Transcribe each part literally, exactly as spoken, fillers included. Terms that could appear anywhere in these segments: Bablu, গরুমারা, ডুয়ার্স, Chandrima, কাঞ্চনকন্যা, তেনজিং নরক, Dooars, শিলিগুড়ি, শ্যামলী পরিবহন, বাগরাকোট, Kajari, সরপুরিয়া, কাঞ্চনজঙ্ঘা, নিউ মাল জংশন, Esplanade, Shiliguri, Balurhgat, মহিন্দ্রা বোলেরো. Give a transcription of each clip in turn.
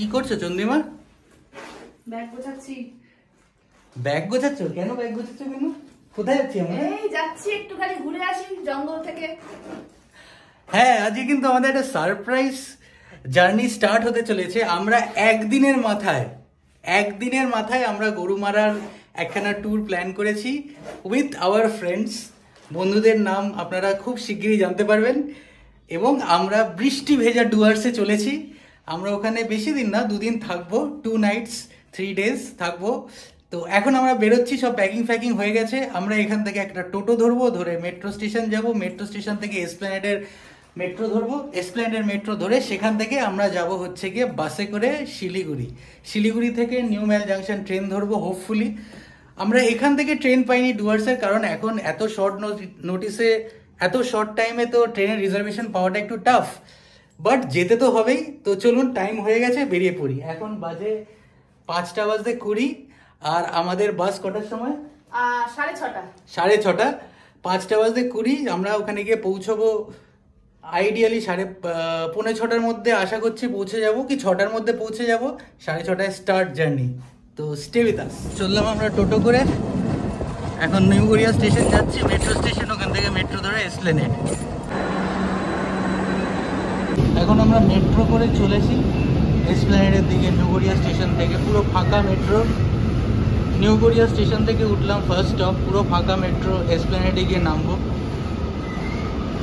কি করছো চন্দ্রিমা? ব্যাগ গোছাচ্ছি। ব্যাগ গোছাচ্ছো? কেন ব্যাগ গোছাচ্ছো কেন? কোথায় যাচ্ছি আমরা? এই যাচ্ছি একটু খালি ঘুরে আসি জঙ্গল থেকে। হ্যাঁ, আজকে কিন্তু আমাদের একটা সারপ্রাইজ জার্নি স্টার্ট হতে চলেছে। আমরা একদিনের মাথায় একদিনের মাথায় আমরা গরুমারার একখানা ট্যুর প্ল্যান করেছি উইথ আওয়ার ফ্রেন্ডস। বন্ধুদের নাম আপনারা খুব শিগগিরই জানতে পারবেন। এবং আমরা বৃষ্টি ভেজা ডুয়ার্সে চলেছি। আমরা ওখানে বেশি দিন না, দুদিন থাকবো, টু নাইটস থ্রি ডেজ থাকবো। তো এখন আমরা বেরোচ্ছি, সব প্যাকিং ফ্যাকিং হয়ে গেছে। আমরা এখান থেকে একটা টোটো ধরবো, ধরে মেট্রো স্টেশন যাব, মেট্রো স্টেশন থেকে এসপ্ল্যানেডের মেট্রো ধরবো, এসপ্ল্যানেডের মেট্রো ধরে সেখান থেকে আমরা যাব হচ্ছে গিয়ে বাসে করে শিলিগুড়ি। শিলিগুড়ি থেকে নিউ মাল জাংশন ট্রেন ধরবো হোপফুলি। আমরা এখান থেকে ট্রেন পাইনি ডুয়ার্সের, কারণ এখন এত শর্ট নোটিসে এত শর্ট টাইমে তো ট্রেনের রিজার্ভেশন পাওয়াটা একটু টাফ, বাট যেতে তো হবেই। তো চলুন, টাইম হয়ে গেছে, বেরিয়ে পড়ি। এখন বাজে পাঁচটা বাজতে কুড়ি, আর আমাদের বাস কটার সময়? সাড়ে ছটা। সাড়ে ছটা পাঁচটা বাজতে কুড়ি আমরা ওখানে গিয়ে পৌঁছবো আইডিয়ালি সাড়ে পৌনে ছটার মধ্যে আশা করছি পৌঁছে যাব, কি ছটার মধ্যে পৌঁছে যাব। সাড়ে ছটায় স্টার্ট জার্নি, তো স্টে উইথ আস। চললাম আমরা টোটো করে, এখন নিউ গড়িয়া স্টেশন যাচ্ছি, মেট্রো স্টেশন, ওখান থেকে মেট্রো ধরে এসপ্ল্যানেড। এখন আমরা মেট্রো করে চলেছি এসপ্ল্যানেডের দিকে। নিউ গড়িয়া স্টেশন থেকে পুরো ফাঁকা মেট্রো। নিউ গড়িয়া স্টেশন থেকে উঠলাম, ফার্স্ট স্টপ পুরো ফাঁকা মেট্রো। এসপ্ল্যানেডে গিয়ে নামবো,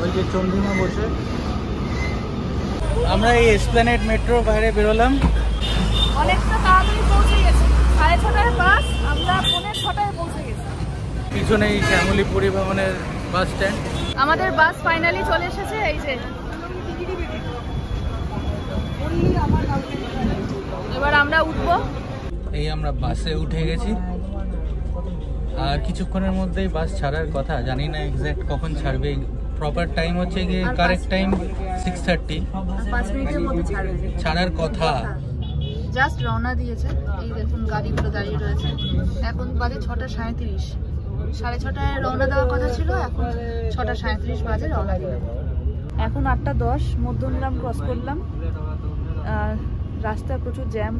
ওই যে চন্দ্রিমা বসে। আমরা এই এসপ্ল্যানেড মেট্রোর বাইরে বেরোলাম। অনেকটা তাড়াতাড়ি পৌঁছে গেছি, সাড়ে ছটার বাস, আমরা পৌনে ছটায় পৌঁছে গেছি। পিছনেই শ্যামলী পরিবহনের বাস স্ট্যান্ড। আমাদের বাস ফাইনালি চলে এসেছে। এই যে এবার আমরা উঠবো। এই আমরা বাসে উঠে গেছি, আর কিছুক্ষণের মধ্যেই বাস ছাড়ার কথা। জানি না এক্স্যাক্ট কখন ছাড়বে, প্রপার টাইম হচ্ছে গিয়ে কারেক্ট টাইম সিক্স থার্টি, ছাড়ার কথা। জাস্ট রওনা দিয়েছে, এই দেখুন গাড়িগুলো দাঁড়িয়ে রয়েছে। এখন বাজে ছটা সাঁইত্রিশ, সাড়ে ছটায় রওনা দেওয়ার কথা ছিল, এখন ছটা সাঁইত্রিশ বাজে রওনা দিল। এখন আটটা দশ, মধ্যমগ্রাম ক্রস করলাম। রাস্তায় প্রচুর জ্যাম,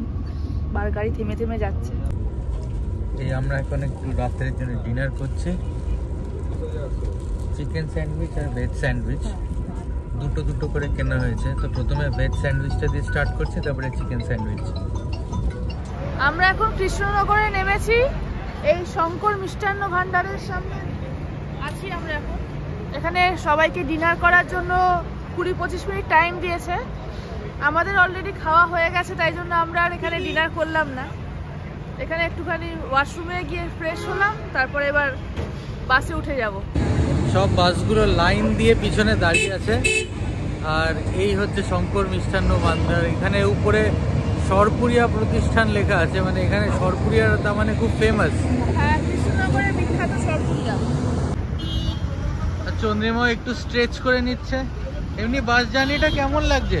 বার গাড়ি থেমে থেমে যাচ্ছে। এই আমরা এখন একটু রাত্রের জন্য ডিনার করছি, চিকেন স্যান্ডউইচ আর ভেজ স্যান্ডউইচ দুটো দুটো করে কেনা হয়েছে। তো প্রথমে ভেজ স্যান্ডউইচটা দিয়ে স্টার্ট করছি, তারপরে চিকেন স্যান্ডউইচ। আমরা এখন কৃষ্ণনগরে নেমেছি, এই শঙ্কর মিষ্টান্ন ভান্ডারের সামনে আছি আমরা এখন। এখানে সবাইকে ডিনার করার জন্য কুড়ি পঁচিশ মিনিট টাইম দিয়েছে। আমাদের অলরেডি খাওয়া হয়ে গেছে, তাই জন্য আমরা আর এখানে ডিনার করলাম না। এখানে একটুখানি ওয়াশরুমে গিয়ে ফ্রেশ হলাম, তারপরে এবার বাসে উঠে যাব। সব বাসগুলো লাইন দিয়ে পিছনে দাঁড়িয়ে আছে। আর এই হচ্ছে শঙ্কর মিষ্টান্ন ভান্ডার। এখানে উপরে সরপুরিয়া প্রতিষ্ঠান লেখা আছে, মানে এখানে সরপুরিয়া তার মানে খুব ফেমাস। হ্যাঁ, কৃষ্ণনগরের বিখ্যাত সরপুরিয়া। চন্দ্রিমা একটু স্ট্রেচ করে নিচ্ছে। এমনি বাস জার্নিটা কেমন লাগছে?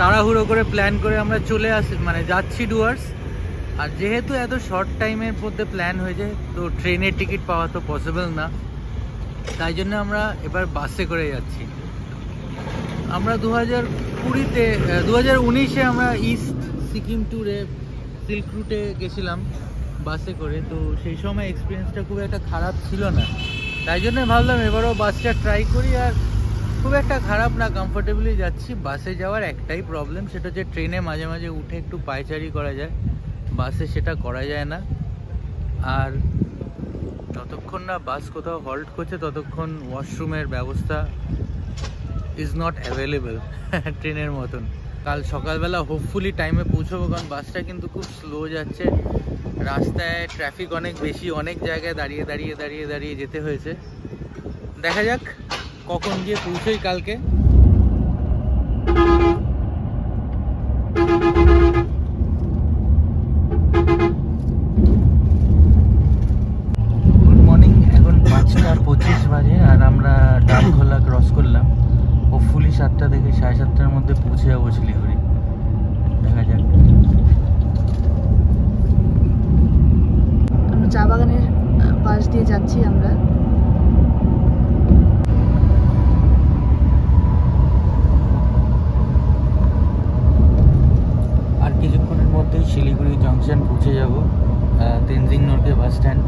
তাড়াহুড়ো করে প্ল্যান করে আমরা চলে আসি, মানে যাচ্ছি ডুয়ার্স। আর যেহেতু এত শর্ট টাইমের মধ্যে প্ল্যান হয়েছে, তো ট্রেনের টিকিট পাওয়া তো পসিবল না, তাই জন্য আমরা এবার বাসে করে যাচ্ছি। আমরা দু হাজার কুড়িতে দু হাজার উনিশে আমরা ইস্ট সিকিম ট্যুরে সিল্ক রুটে গেছিলাম বাসে করে। তো সেই সময় এক্সপিরিয়েন্সটা খুব একটা খারাপ ছিল না, তাই জন্য ভাবলাম এবারও বাসটা ট্রাই করি। আর খুব একটা খারাপ না, কমফোর্টেবলি যাচ্ছি। বাসে যাওয়ার একটাই প্রবলেম, সেটা হচ্ছে ট্রেনে মাঝে মাঝে উঠে একটু পায়চারি করা যায়, বাসে সেটা করা যায় না। আর যতক্ষণ না বাস কোথাও হল্ট করছে, ততক্ষণ ওয়াশরুমের ব্যবস্থা ইজ নট অ্যাভেলেবেল ট্রেনের মতন। কাল সকালবেলা হোপফুলি টাইমে পৌঁছবো, কারণ বাসটা কিন্তু খুব স্লো যাচ্ছে। রাস্তায় ট্রাফিক অনেক বেশি, অনেক জায়গায় দাঁড়িয়ে দাঁড়িয়ে দাঁড়িয়ে দাঁড়িয়ে যেতে হয়েছে। দেখা যাক কখন গিয়ে পৌঁছই কালকে। Shiliguri junction पहुँचे जाबो तेंजिंग नोर के बस स्टैंड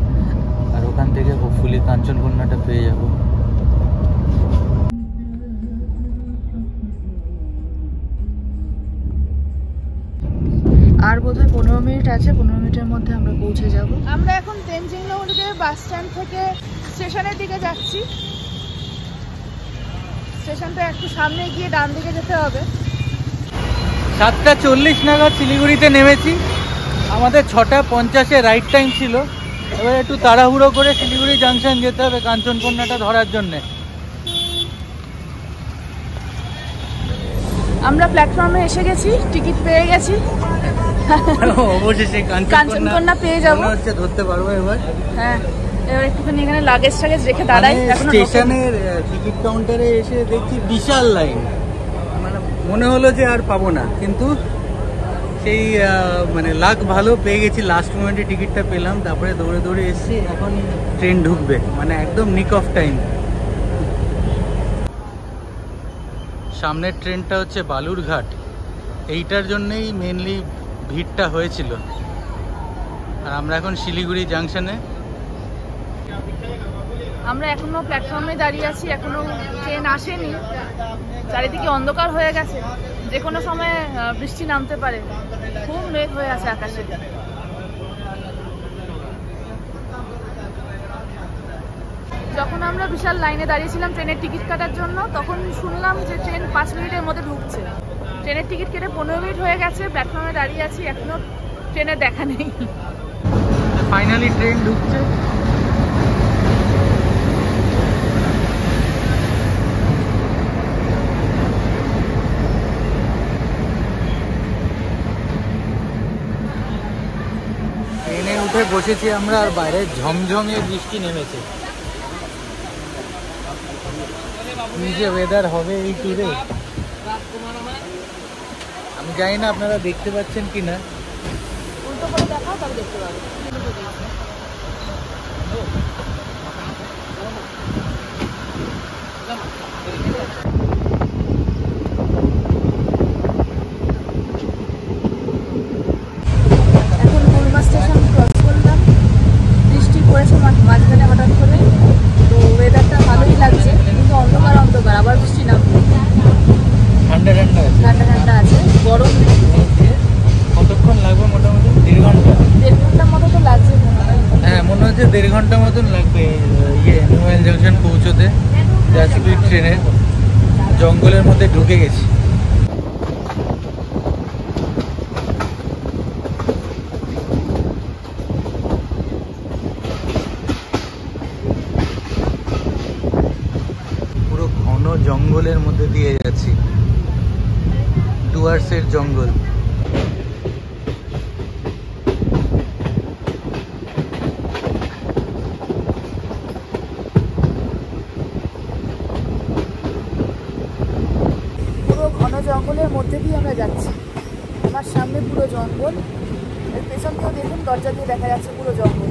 और ओखान थेके होपफुली कांचनजंगा पेये जाबो আর বোধহয় পনেরো মিনিট আছে পনেরো মিনিটের মধ্যে আমরা পৌঁছে যাব আমরা এখন তেনজিং নরকে বাস স্ট্যান্ড থেকে স্টেশনের দিকে যাচ্ছি স্টেশনটা একটু সামনে গিয়ে ডান দিকে যেতে হবে সাতটা চল্লিশ নাগাদ শিলিগুড়িতে নেমেছি আমাদের ছটা পঞ্চাশ এ রাইট টাইম ছিল এবার একটু তাড়াহুড়ো করে শিলিগুড়ি জাংশন যেতে হবে কাঞ্চনকন্যাটা ধরার জন্য আমরা প্ল্যাটফর্মে এসে গেছি টিকিট পেয়ে গেছি অবশেষে কাঞ্চনকন্যা পেয়ে যাব হচ্ছে ধরতে পারবো এবার হ্যাঁ এবার একটুখানি এখানে লাগেজ টাগেজ রেখে দাঁড়াই এখন স্টেশনের টিকিট কাউন্টারে এসে দেখছি বিশাল লাইন মনে হলো যে আর পাবো না কিন্তু সেই মানে লাক ভালো পেয়ে গেছি লাস্ট মোমেন্টে টিকিটটা পেলাম তারপরে দৌড়ে দৌড়ে এসেছি এখন ট্রেন ঢুকবে মানে একদম নিক অফ টাইম সামনের ট্রেনটা হচ্ছে বালুরঘাট এইটার জন্যই মেইনলি ভিড়টা হয়েছিল আর আমরা এখন শিলিগুড়ি জাংশনে আমরা এখনো প্ল্যাটফর্মে দাঁড়িয়ে আছি এখনো ট্রেন আসেনি চারিদিকে অন্ধকার হয়ে গেছে যে কোনো সময় বৃষ্টি নামতে পারে খুব মেঘ হয়ে আছে আকাশে যখন আমরা বিশাল লাইনে দাঁড়িয়েছিলাম ট্রেনের টিকিট কাটার জন্য তখন শুনলাম যে ট্রেন পাঁচ মিনিটের মধ্যে ঢুকছে ট্রেনের টিকিট কেটে পনেরো মিনিট হয়ে গেছে প্ল্যাটফর্মে দাঁড়িয়ে আছি এখনো ট্রেনের দেখা নেই ফাইনালি ট্রেন ঢুকছে বসেছি আমরা আর বাইরে ঝমঝমিয়ে বৃষ্টি নেমেছে যে ওয়েদার হবে এই টুরে আমি জানি না আপনারা দেখতে পাচ্ছেন কিনা উল্টো করে দেখাও তাহলে দেখতে পাবেন দেড় ঘন্টা মতন লাগবে ইয়ে নিউ মাল জংশন পৌঁছতে যা স্পিড ট্রেনে জঙ্গলের মধ্যে ঢুকে গেছি পুরো ঘন জঙ্গলের মধ্যে দিয়ে যাচ্ছি ডুয়ার্সের জঙ্গল জঙ্গল এর পেছন থেকে দেখুন দরজা দিয়ে দেখা যাচ্ছে পুরো জঙ্গল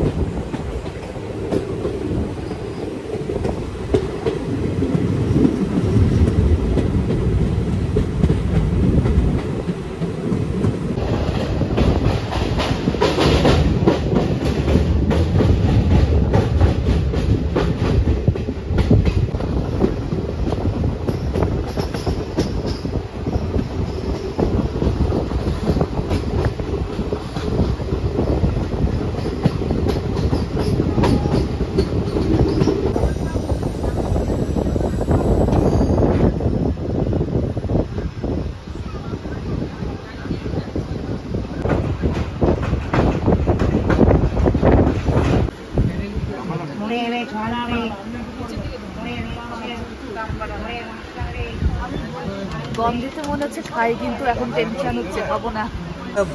গন্ধেতে মনে হচ্ছে খাই, কিন্তু এখন টেনশন হচ্ছে খাবো না।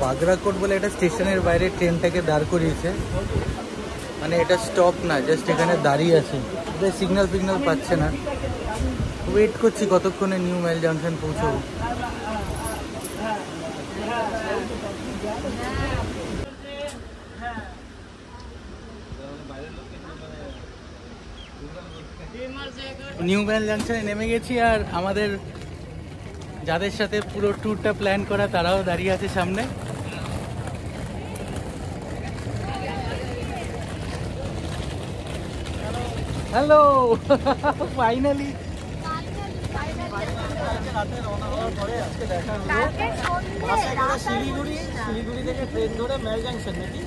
বাগরাকোট বলে একটা স্টেশনের বাইরে ট্রেনটাকে দাঁড় করিয়েছে, মানে এটা স্টপ না, জাস্ট এখানে দাঁড়িয়ে আছে, সিগন্যাল ফিগনাল পাচ্ছে না। ওয়েট করছি কতক্ষণে নিউ মাইল জাংশন পৌঁছবো। নিউ মাইল জাংশনে নেমে গেছি, আর আমাদের যাদের সাথে পুরো ট্যুরটা প্ল্যান করা তারাও দাঁড়িয়ে আছে সামনে। হ্যালো, ফাইনালি শিলিগুড়ি শিলিগুড়ি থেকে ট্রেন ধরে মাইল জাংশন নাকি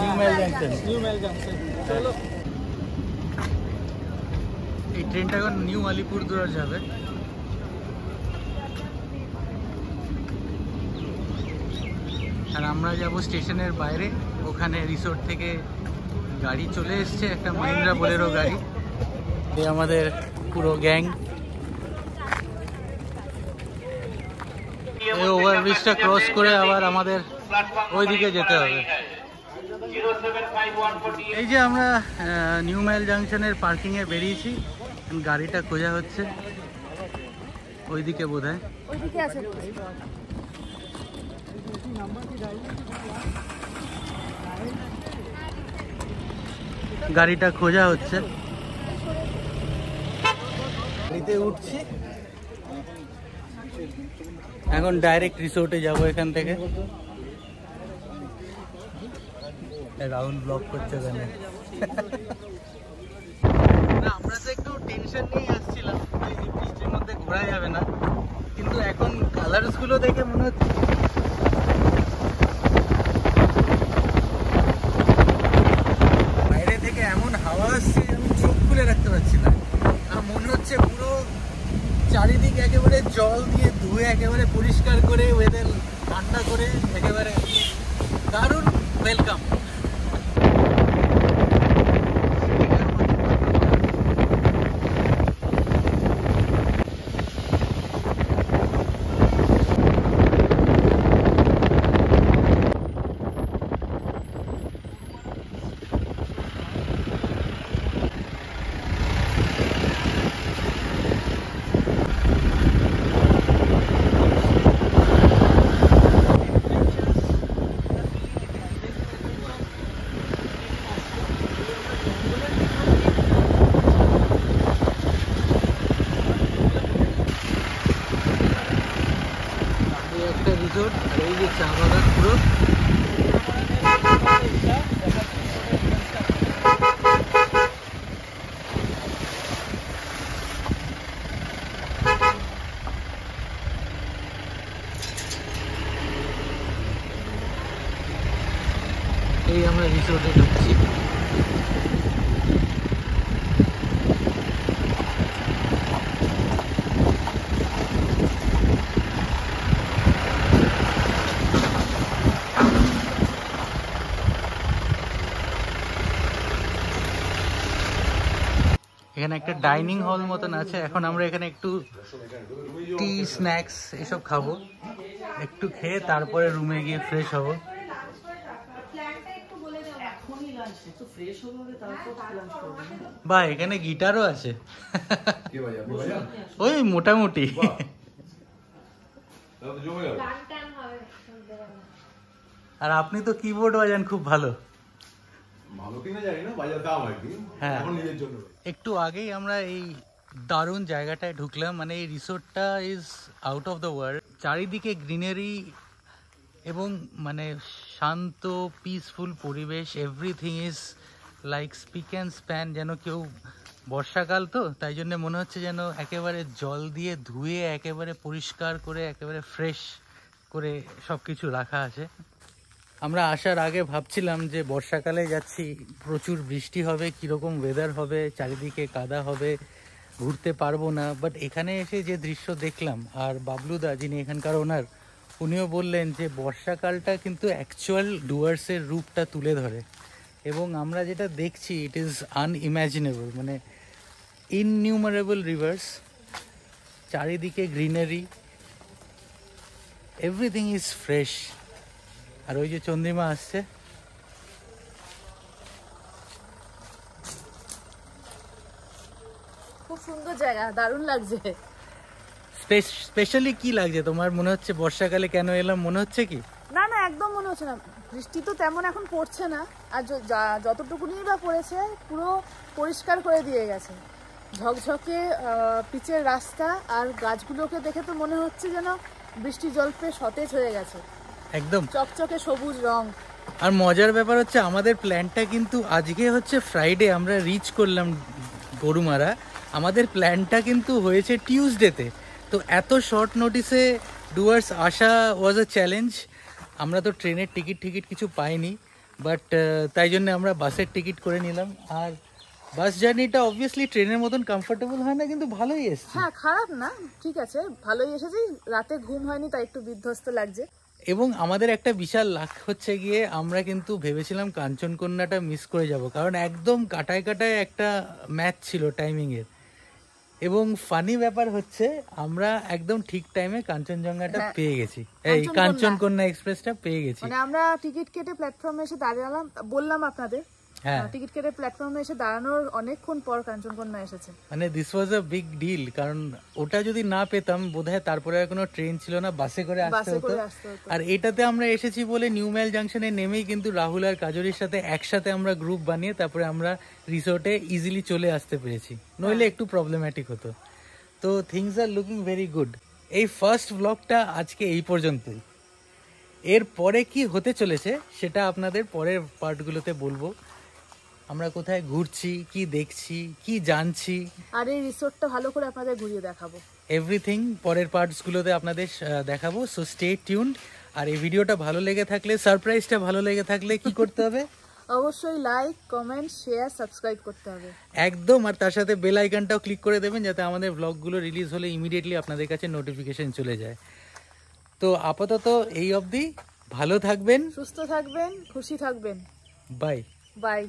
new Mal junction New Mal junction চলো। এই ট্রেনটা এখন নিউ আলিপুরদুয়ার যাবে। আর আমরা যাব স্টেশনের বাইরে, ওখানে রিসোর্ট থেকে গাড়ি চলে এসছে, একটা মহিন্দ্রা বোলেরো গাড়ি। এই আমাদের পুরো গ্যাং। এই ওভারব্রিজটা ক্রস করে আবার আমাদের ওইদিকে যেতে হবে। এই যে আমরা নিউ মাইল জাংশনের পার্কিংয়ে বেরিয়েছি, গাড়িটা খোঁজা হচ্ছে, ওইদিকে বোধহয় ওইদিকে আছে। গাড়িটা খোঁজা হচ্ছে। গাড়িতে উঠছি, এখন ডাইরেক্ট রিসোর্টে যাব এখান থেকে। রাহুল ব্লগ করতে জানে না, আমরা তো একটু টেনশন নিয়ে আসছিলাম বৃষ্টির মধ্যে ঘোরা যাবে না, কিন্তু এখন কালারস গুলো দেখে মনে হচ্ছে বাইরে থেকে এমন হাওয়া আসছে আমি চোখ খুলে রাখতে পারছি না। আর মনে হচ্ছে পুরো চারিদিক একেবারে জল দিয়ে ধুয়ে একেবারে পরিষ্কার করে ওয়েদার ঠান্ডা করে একেবারে দারুণ ওয়েলকাম। এই আমরা রিসোর্টে ঢুকছি। এখানে একটা ডাইনিং হল মতন আছে, এখন আমরা এখানে একটু টি স্ন্যাক্স এসব খাবো, একটু খেয়ে তারপরে রুমে গিয়ে ফ্রেশ হব। বা এখানে গিটারও আছে, ওই মোটামুটি আর আপনি তো কিবোর্ড বাজান খুব ভালো। একটু আগেই আমরা এই দারুণ জায়গাটায় ঢুকলাম, মানে এই রিসোর্টটা is out of the world. চারিদিকে গ্রিনারি এবং মানে শান্ত পিসফুল পরিবেশ, everything is like spick and span. যেন কেউ বর্ষাকাল তো, তাই জন্য মনে হচ্ছে যেন একেবারে জল দিয়ে ধুয়ে একেবারে পরিষ্কার করে একেবারে ফ্রেশ করে সব কিছু রাখা আছে। আমরা আসার আগে ভাবছিলাম যে বর্ষাকালে যাচ্ছি, প্রচুর বৃষ্টি হবে, কীরকম ওয়েদার হবে, চারিদিকে কাদা হবে, ঘুরতে পারবো না। বাট এখানে এসে যে দৃশ্য দেখলাম, আর বাবলুদা যিনি এখানকার ওনার, উনিও বললেন যে বর্ষাকালটা কিন্তু অ্যাকচুয়াল ডুয়ার্সের রূপটা তুলে ধরে, এবং আমরা যেটা দেখছি ইট ইজ আনইম্যাজিনেবল, মানে ইননিউমারেবল রিভার্স, চারিদিকে গ্রিনারি, এভরিথিং ইজ ফ্রেশ। আর ওই যে চন্দ্রিমা আসছে, খুব সুন্দর জায়গা, দারুণ লাগছে। স্পেশালি কি লাগছে তোমার মনে হচ্ছে বর্ষাকালে কেন এলাম মনে হচ্ছে কি? না না একদম মনে হচ্ছে না, বৃষ্টি তো তেমন এখন পড়ছে না, আর যতটুকুনি বা পড়েছে পুরো পরিষ্কার করে দিয়ে গেছে, ঝকঝকে পিচের রাস্তা, আর গাছগুলোকে দেখে তো মনে হচ্ছে যেন বৃষ্টির জল পেয়ে সতেজ হয়ে গেছে, একদম চকচকে সবুজ রং। আর মজার ব্যাপার হচ্ছে আমাদের প্ল্যানটা কিন্তু আজকে হচ্ছে ফ্রাইডে, আমরা রিচ করলাম গরুমারা, আমাদের প্ল্যানটা কিন্তু হয়েছে টিউসডেতে, তো এত শর্ট নোটিসে ডুয়ার্স আসা ওয়াজ আ চ্যালেঞ্জ। আমরা তো ট্রেনের টিকিট টিকিট কিছু পাইনি, বাট তাই জন্য আমরা বাসের টিকিট করে নিলাম। আর বাস জার্নিটা অবভিয়াসলি ট্রেনের মতন কমফোর্টেবল হয় না, কিন্তু ভালোই এসেছে। হ্যাঁ খারাপ না, ঠিক আছে ভালোই এসেছে। রাতে ঘুম হয়নি তাই একটু বিধ্বস্ত লাগছে। এবং আমাদের একটা বিশাল লাক হচ্ছে গিয়ে, আমরা কিন্তু ভেবেছিলাম কাঞ্চনকন্যাটা মিস করে যাব, কারণ একদম কাটায় কাটায় একটা ম্যাচ ছিল টাইমিংয়ের। এবং ফানি ব্যাপার হচ্ছে আমরা একদম ঠিক টাইমে কাঞ্চনজঙ্ঘাটা পেয়ে গেছি, এই কাঞ্চনকন্যা এক্সপ্রেসটা পেয়ে গেছি। মানে আমরা টিকিট কেটে প্ল্যাটফর্মে এসে দাঁড়ালাম, বললাম আপনাদের, হ্যাঁ টিকিট কেটে প্ল্যাটফর্মে এসে দাঁড়ানোর অনেকক্ষণ পর কাঞ্চনকন্যা এসেছে। মানে this was a big deal, কারণ ওটা যদি না পেতাম বোধহয় তারপরে আর কোনো ট্রেন ছিল না, বাসে করে আসতে হতো। আর এটাতে আমরা এসেছি বলে নিউ মাল জাংশনে নেমেই কিন্তু রাহুল আর কাজরির সাথে একসাথে আমরা গ্রুপ বানিয়ে তারপরে আমরা রিসোর্টে ইজিলি চলে আসতে পেরেছি, নইলে একটু প্রবলেম্যাটিক হতো। তো things are looking very good. এই ফার্স্ট ব্লগটা আজকে এই পর্যন্তই, এর পরে কি হতে চলেছে সেটা আপনাদের পরের পার্টগুলোতে বলবো, আমরা কোথায় ঘুরছি, কি দেখছি, কি জানছি, আর এই রিসর্টটা ভালো করে আপনাদের ঘুরিয়ে দেখাবো, এভরিথিং পরের পার্টসগুলোতে আপনাদের দেখাবো। So stay tuned. আর এই ভিডিওটা ভালো লেগে থাকলে, সারপ্রাইজটা ভালো লেগে থাকলে কি করতে হবে? অবশ্যই লাইক, কমেন্ট, শেয়ার, সাবস্ক্রাইব করতে হবে একদম। আর তার সাথে বেল আইকনটাও ক্লিক করে দেবেন যাতে আমাদের ব্লগগুলো রিলিজ হলে ইমিডিয়েটলি আপনাদের কাছে নোটিফিকেশন চলে যায়। তো আপাতত এই অবধি ভালো থাকবেন, সুস্থ থাকবেন, খুশি থাকবেন। Bye by.